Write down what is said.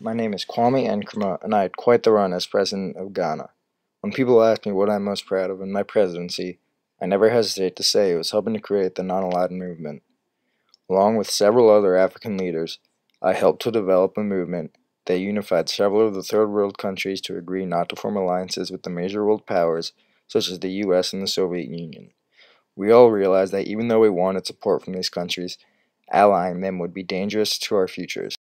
My name is Kwame Nkrumah, and I had quite the run as President of Ghana. When people ask me what I'm most proud of in my presidency, I never hesitate to say it was helping to create the Non-Aligned Movement. Along with several other African leaders, I helped to develop a movement that unified several of the Third World countries to agree not to form alliances with the major world powers, such as the US and the Soviet Union. We all realized that even though we wanted support from these countries, allying them would be dangerous to our futures.